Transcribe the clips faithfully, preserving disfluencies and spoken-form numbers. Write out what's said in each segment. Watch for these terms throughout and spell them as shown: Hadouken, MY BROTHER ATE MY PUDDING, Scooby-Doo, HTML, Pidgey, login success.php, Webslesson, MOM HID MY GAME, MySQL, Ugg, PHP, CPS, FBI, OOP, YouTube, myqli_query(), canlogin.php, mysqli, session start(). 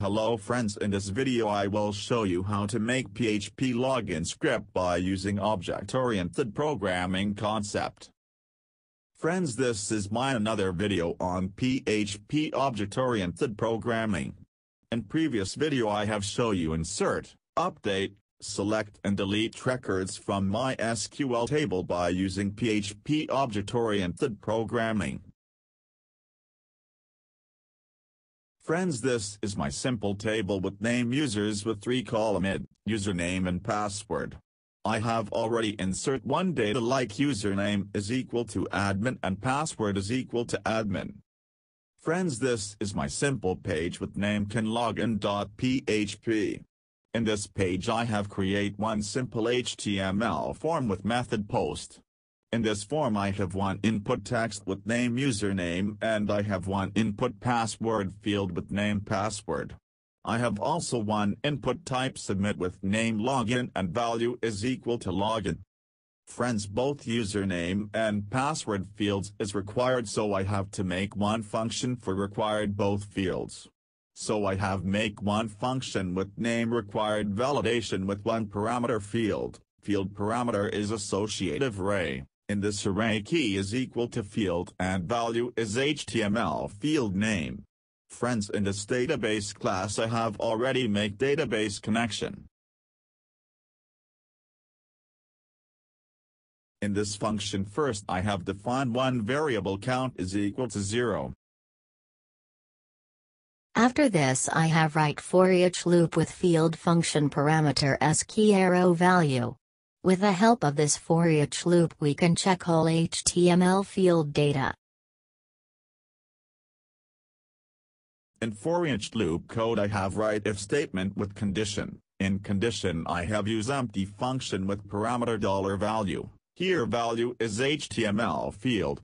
Hello friends, in this video I will show you how to make P H P login script by using object-oriented programming concept. Friends, this is my another video on P H P object-oriented programming. In previous video I have show you insert, update, select and delete records from MySQL table by using P H P object-oriented programming. Friends, this is my simple table with name users with three column id, username and password. I have already insert one data like username is equal to admin and password is equal to admin. Friends, this is my simple page with name canlogin.php. In this page I have create one simple H T M L form with method post. In this form I have one input text with name username and I have one input password field with name password. I have also one input type submit with name login and value is equal to login. Friends, both username and password fields is required, so I have to make one function for required both fields. So I have make one function with name required validation with one parameter field. Field parameter is associative array. In this array key is equal to field and value is H T M L field name. Friends, in this database class I have already make database connection. In this function first I have defined one variable count is equal to zero. After this I have write for each loop with field function parameter as key arrow value. With the help of this for each loop we can check whole H T M L field data. In for each loop code I have write if statement with condition. In condition I have use empty function with parameter dollar value. Here value is H T M L field.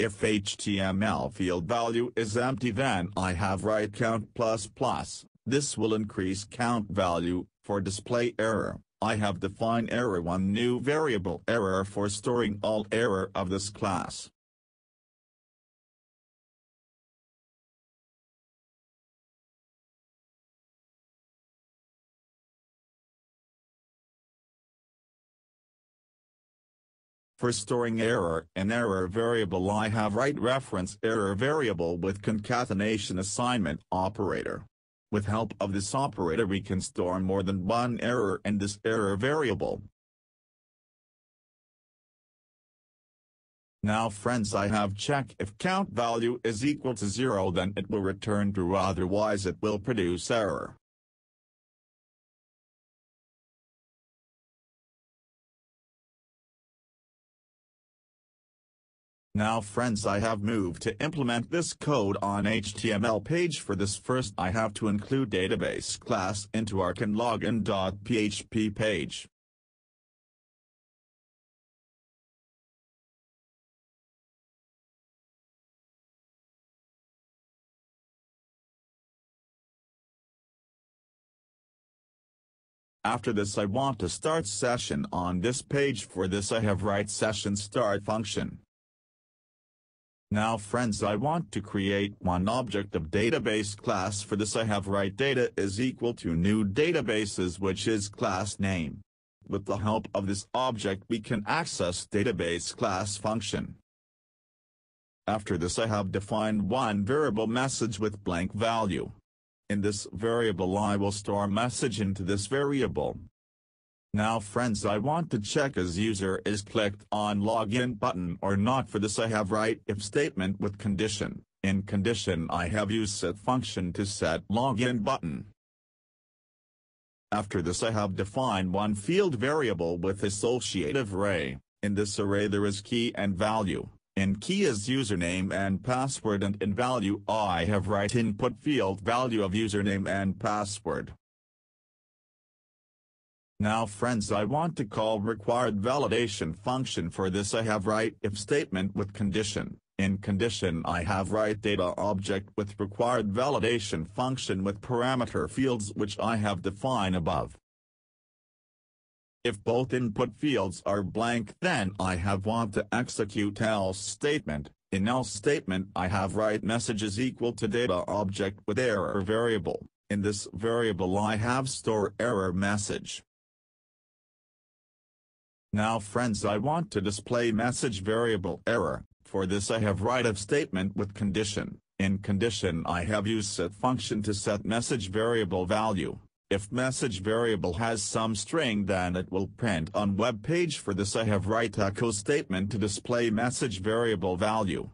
If H T M L field value is empty then I have write count plus plus. This will increase count value. For display error, I have define error one new variable error for storing all error of this class. For storing error and error variable I have write reference error variable with concatenation assignment operator. With help of this operator we can store more than one error in this error variable. Now friends, I have check if count value is equal to zero then it will return true, otherwise it will produce error. Now friends, I have moved to implement this code on H T M L page. For this first I have to include database class into our canlogin.php page. After this I want to start session on this page. For this I have write session start function. Now friends, I want to create one object of database class. For this I have write data is equal to new databases which is class name. With the help of this object we can access database class function. After this I have defined one variable message with blank value. In this variable I will store message into this variable. Now friends, I want to check as user is clicked on login button or not. For this I have write if statement with condition. In condition I have used set function to set login button. After this I have defined one field variable with associative array. In this array there is key and value. In key is username and password and in value I have write input field value of username and password. Now friends, I want to call required validation function. For this I have write if statement with condition. In condition I have write data object with required validation function with parameter fields which I have defined above. If both input fields are blank then I have want to execute else statement. In else statement I have write messages equal to data object with error variable. In this variable I have store error message. Now friends, I want to display message variable error. For this I have write if statement with condition. In condition I have used set function to set message variable value. If message variable has some string, then it will print on web page. For this I have write echo statement to display message variable value.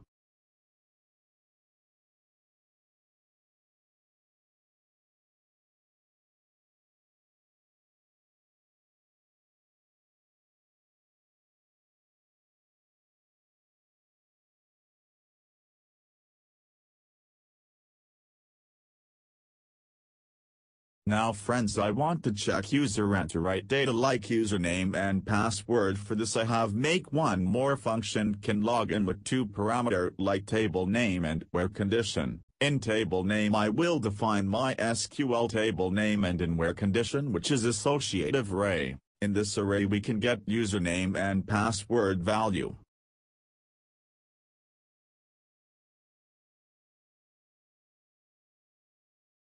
Now friends, I want to check user enter right data like username and password. For this I have make one more function canlogin with two parameter like table name and where condition. In table name I will define MySQL table name and in where condition which is associative array. In this array we can get username and password value.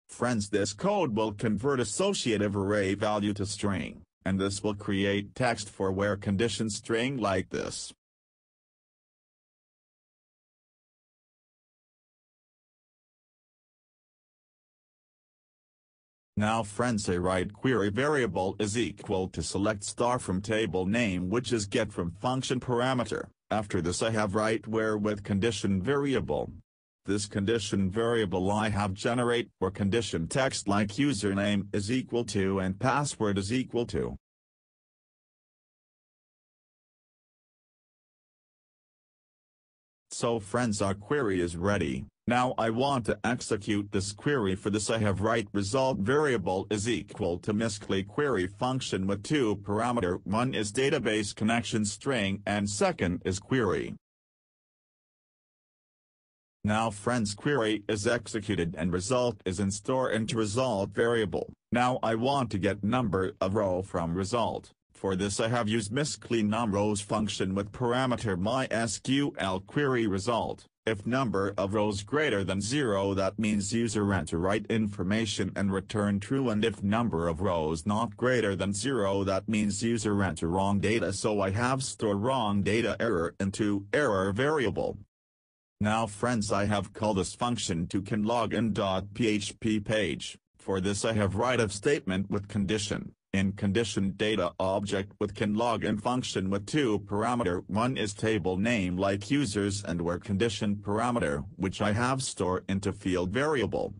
Friends, this code will convert associative array value to string, and this will create text for where condition string like this. Now friends, I write query variable is equal to select star from table name which is get from function parameter. After this I have write where with condition variable. This condition variable I have generate where condition text like username is equal to and password is equal to. So friends, our query is ready. Now I want to execute this query. For this I have write result variable is equal to mysqli query function with two parameter. One is database connection string and second is query. Now friends, query is executed and result is in store into result variable. Now I want to get number of row from result. For this I have used mysqli num rows function with parameter MySQL query result. If number of rows greater than zero, that means user enter right information and return true, and if number of rows not greater than zero, that means user enter wrong data. So I have store wrong data error into error variable. Now friends, I have called this function to canlogin.php page. For this I have write if statement with condition. In condition data object with canlogin function with two parameter. One is table name like users and where condition parameter which I have store into field variable.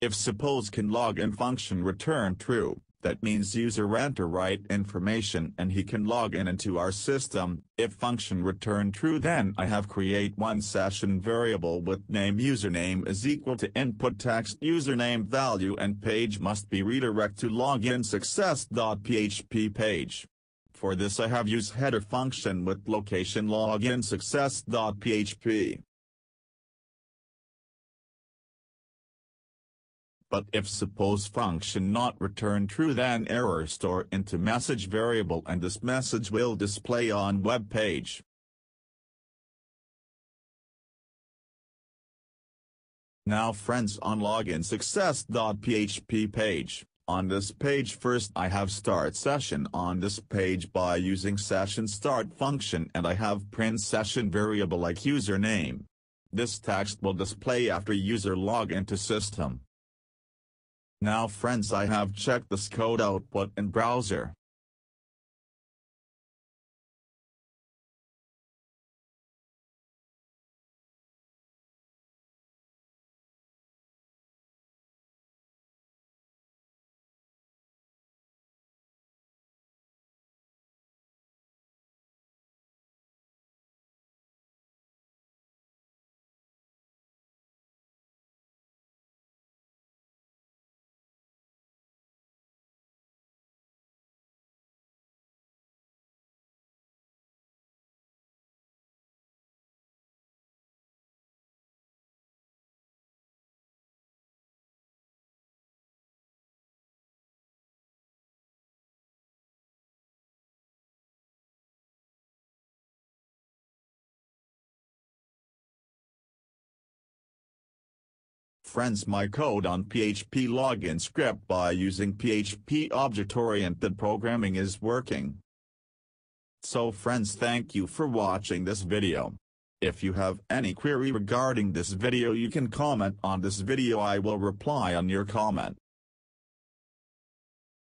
If suppose canlogin function return true, that means user enter right information and he can log in into our system. If function return true, then I have create one session variable with name username is equal to input text username value and page must be redirect to login success.php page. For this I have used header function with location login success.php. But if suppose function not return true, then error store into message variable and this message will display on web page. Now friends, on login success.php page, on this page first I have start session on this page by using session start function and I have print session variable like username. This text will display after user log into system. Now friends, I have checked this code output in browser. Friends, my code on P H P login script by using P H P object-oriented programming is working. So friends, thank you for watching this video. If you have any query regarding this video, you can comment on this video. I will reply on your comment.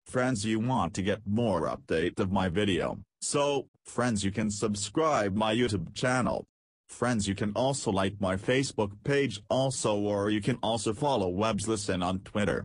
Friends, you want to get more update of my video, so, friends, you can subscribe my YouTube channel. Friends, you can also like my Facebook page also, or you can also follow Webslesson on Twitter.